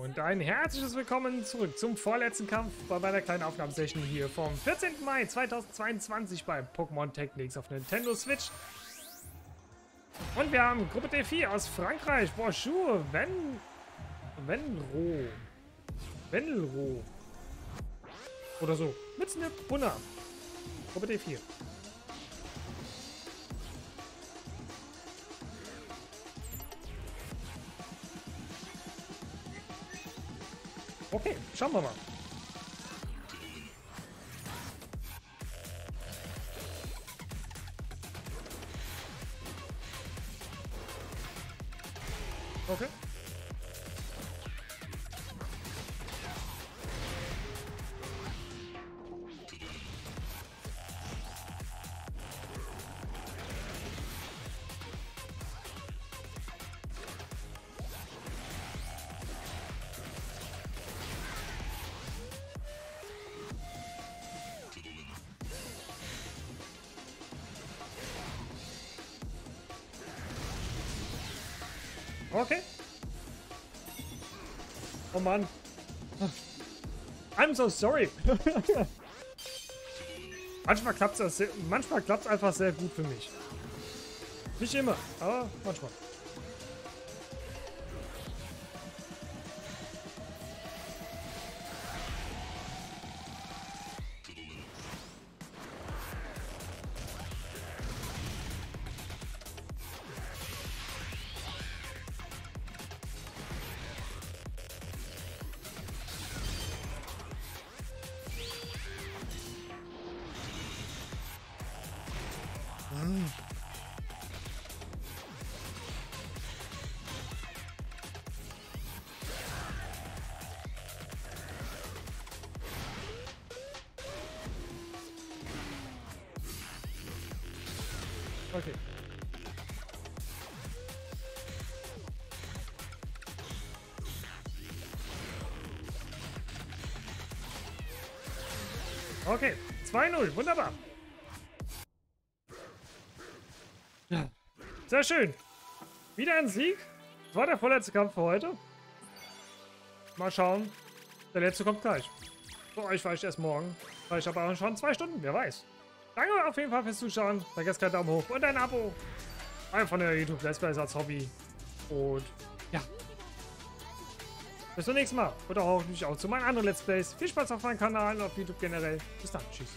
Und ein herzliches Willkommen zurück zum vorletzten Kampf bei meiner kleinen Aufnahmesession hier vom 14. Mai 2022 bei Pokémon Tekken DX auf Nintendo Switch. Und wir haben Gruppe D4 aus Frankreich. Bonjour, Venro. Oder so. Mit Snip Bunner. Gruppe D4. Okay, schauen wir mal. Okay. Okay. Oh Mann. I'm so sorry. Manchmal klappt's einfach sehr gut für mich. Nicht immer, aber manchmal. Okay. Okay, 2-0, wunderbar. Ja. Sehr schön. Wieder ein Sieg. Das war der vorletzte Kampf für heute. Mal schauen. Der letzte kommt gleich. Für euch vielleicht erst morgen. Vielleicht aber auch schon 2 Stunden, wer weiß. Danke auf jeden Fall fürs Zuschauen. Vergesst keinen Daumen hoch und ein Abo. Einfach von der YouTube Let's Plays als Hobby. Und ja. Bis zum nächsten Mal. Und auch hoffentlich auch zu meinen anderen Let's Plays. Viel Spaß auf meinem Kanal und auf YouTube generell. Bis dann. Tschüss.